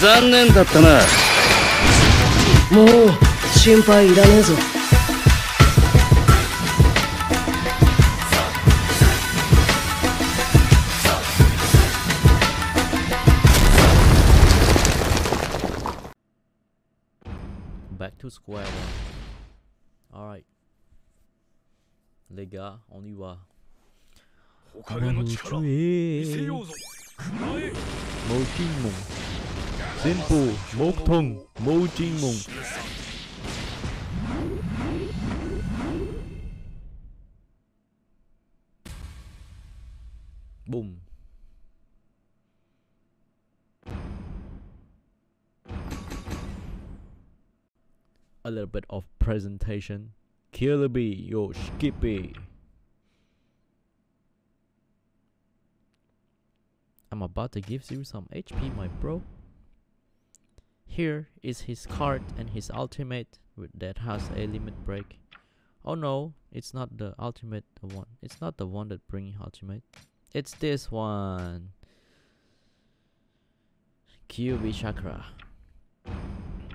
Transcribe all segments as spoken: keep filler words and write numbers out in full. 残念だったな。もう心配いらねえぞ。Back to square one. Alright. Les gars, on y va. Mon tuer Mojimon Zenpo Mokton Mojimon. Boom. A little bit of presentation. Killer Bee, yo Skippy. I'm about to give you some H P, my bro. Here is his card and his ultimate that has a limit break. Oh no, it's not the ultimate one. It's not the one that brings ultimate. It's this one. Kyuubi Chakra.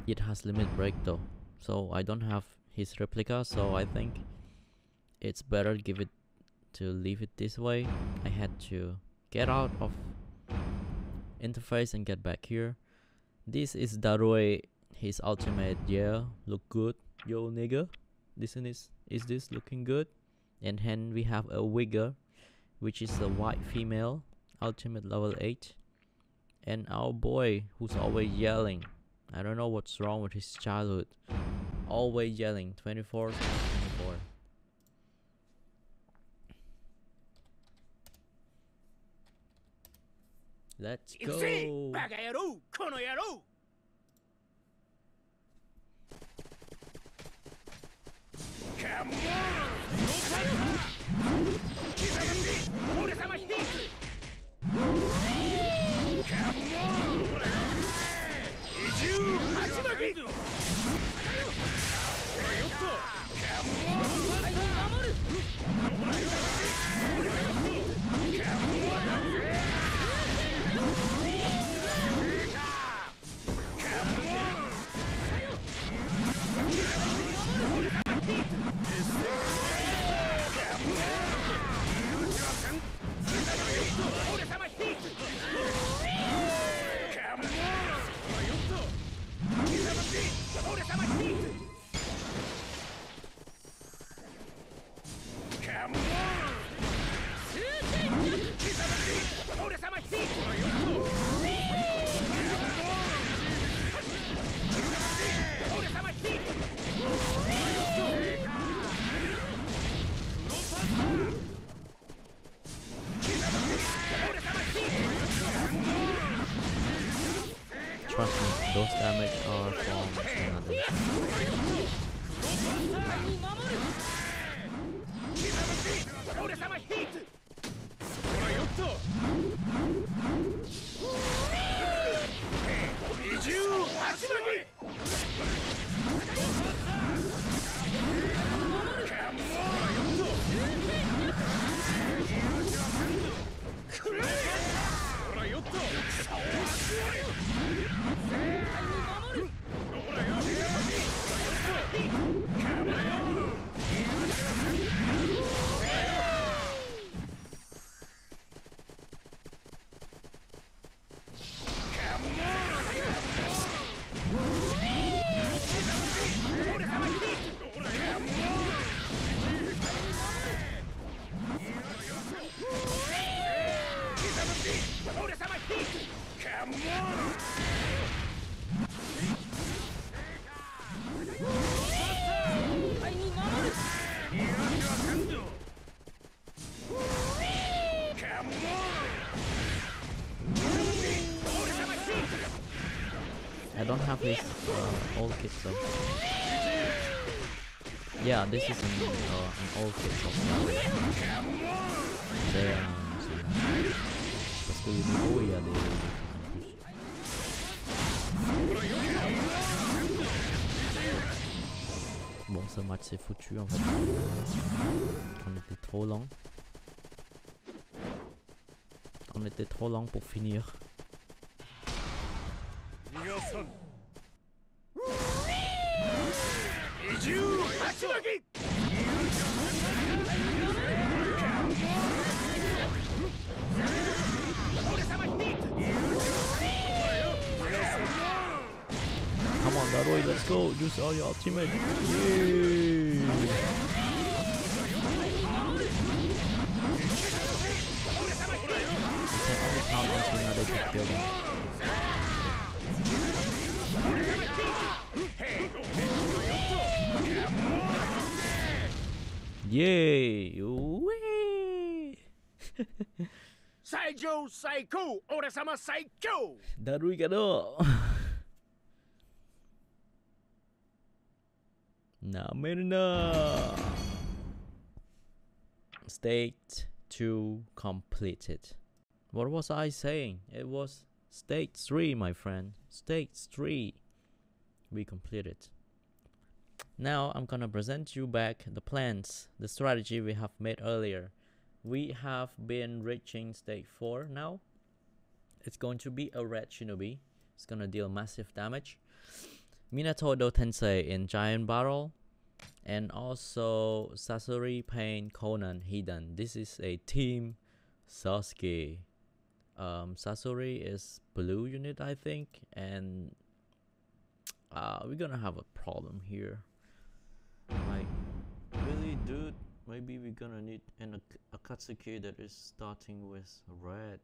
It has limit break though. So I don't have his replica, so I think it's better give it to leave it this way. I had to get out of interface and get back here. This is Darue, his ultimate. Yeah, look good, yo nigga. This is is this looking good? And then we have a Wigger, which is a white female, ultimate level eight, and our boy who's always yelling. I don't know what's wrong with his childhood. Always yelling, twenty-four twenty-four. Let's go! I don't have this uh, old kit so. Yeah, this is an, uh, an old kit so. They are Parce que niveau il y a des. Bon, ce match c'est foutu en fait. On était trop long. On était trop long pour finir. Come on, that way, let's go. Use all your ultimate. Yay! Not into another big building. Yay! Wee! Saijo Saiku! Ora-sama Saikyo! Darugado! Namerna! State two completed. What was I saying? It was stage three, my friend. Stage three. We completed. Now I'm gonna present you back the plans, the strategy we have made earlier. We have been reaching stage four now. It's going to be a red shinobi. It's gonna deal massive damage. Minato Edo Tensei in giant barrel. And also Sasori, Pain, Konan, Hidan. This is a team Sasuke. Um, Sasori is blue unit, I think, and uh, we're gonna have a problem here. Like, really, dude? Maybe we're gonna need an Ak Akatsuki that is starting with red.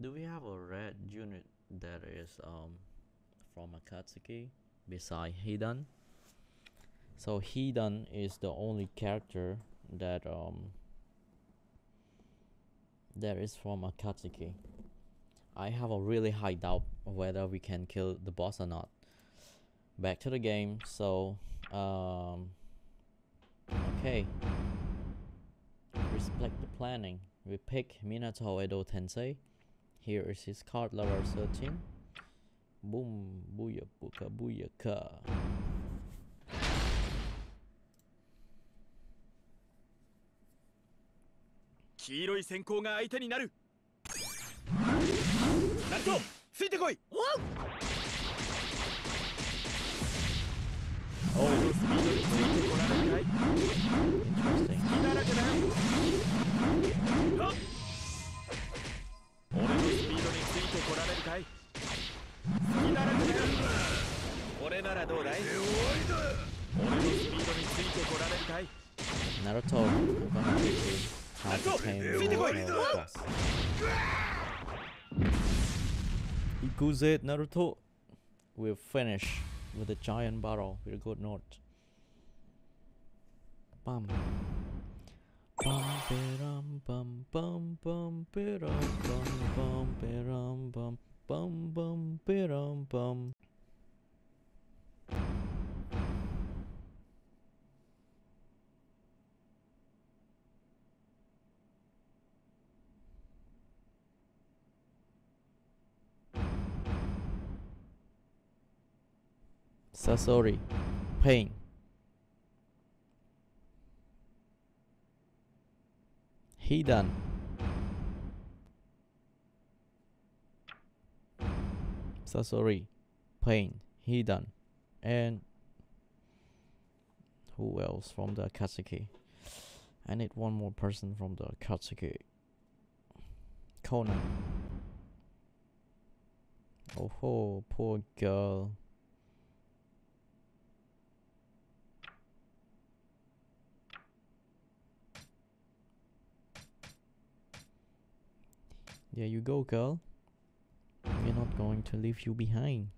Do we have a red unit that is um from Akatsuki beside Hidan? So Hidan is the only character that um. that is from Akatsuki. I have a really high doubt whether we can kill the boss or not. Back to the game. So, um, okay. Respect the planning. We pick Minato Edo Tensei. Here is his card, level thirteen. Boom, booyah, booka, booyaka. Naruto, I'm gonna take you. Ikuzet Naruto will finish with a giant barrel. We'll go north. Bam. Bam bam bam bam bam bam bam bam bam bam. Sasori, Pain, Hidan, Sasori, Pain, Hidan, and who else from the Akatsuki? I need one more person from the Akatsuki. Konan. Oh ho, poor girl. There you go, girl. We're not going to leave you behind.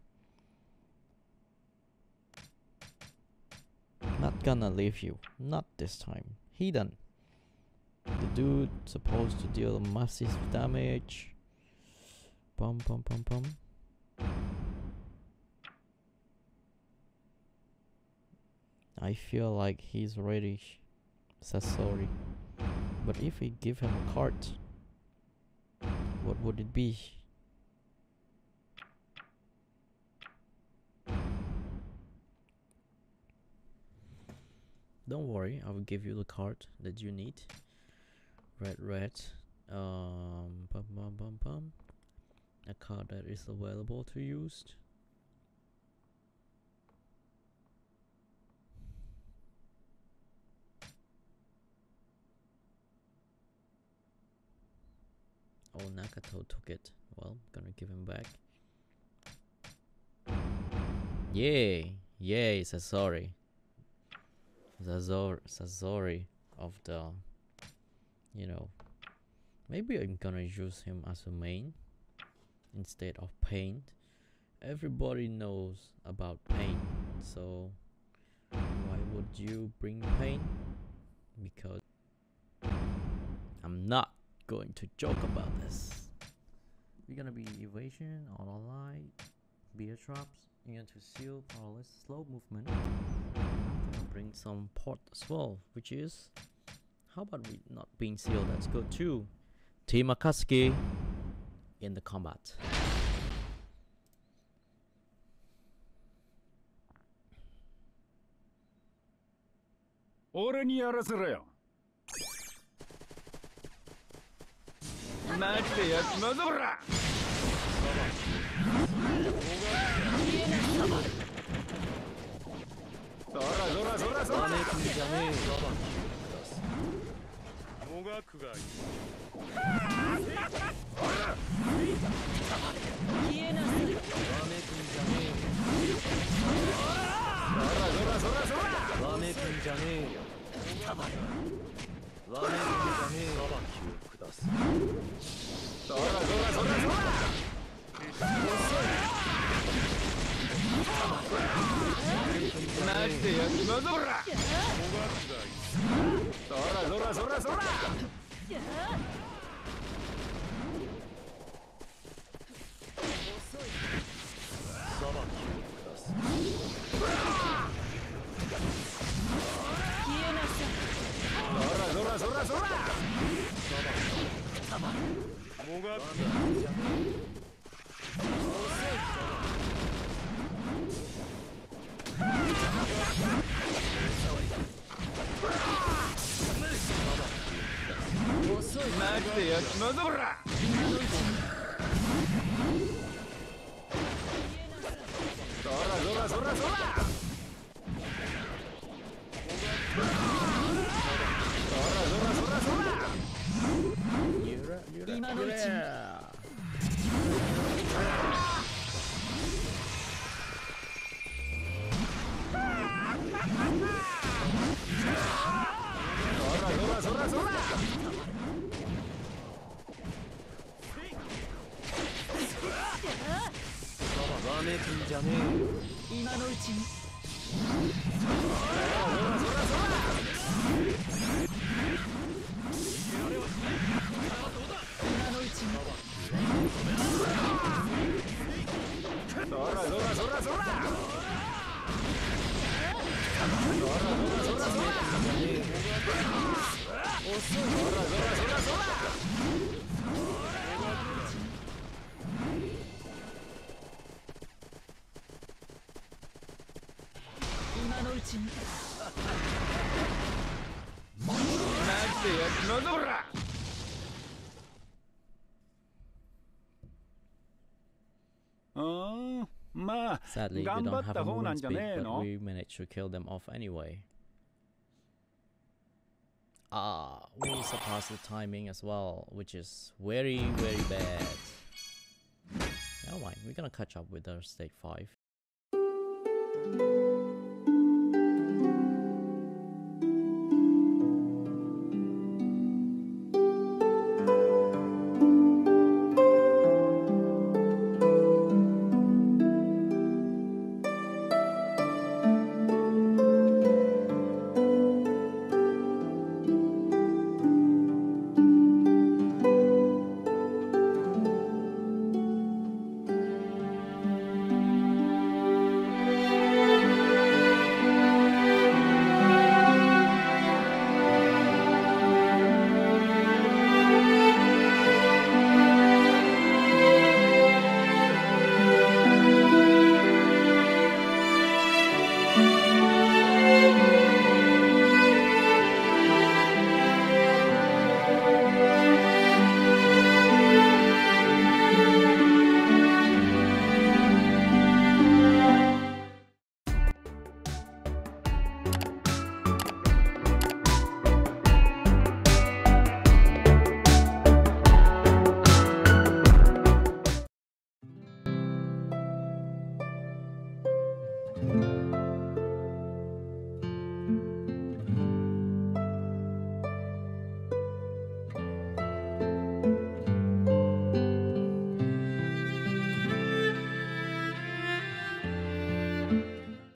Not gonna leave you. Not this time. Hidan. The dude supposed to deal massive damage. Pum pum pum pum. I feel like he's ready. Sasori. But if we give him a card, what would it be? Don't worry, I will give you the card that you need. Red, red. Um, bum, bum, bum, bum. a card that is available to use. Oh, Nakato took it. Well, gonna give him back. Yay! Yay, Sasori. Sasori, Sasori of the, you know, maybe I'm gonna use him as a main instead of Pain. Everybody knows about Pain, so why would you bring Pain? Because I'm not going to joke about this. We're gonna be evasion, auto light, beer traps, you're going to seal or slow movement. I'm gonna bring some port as well, which is, how about we not being sealed? That's good too. Team Akatsuki in the combat. Ore ni yarasuru yo. Matte yasumazu bra. Zora zora zora zora. Mogaku ga. Sadly, we don't have a movement speed, but we managed to kill them off anyway. Ah, we surpassed the timing as well, which is very, very bad. Never mind, we're gonna catch up with our state five.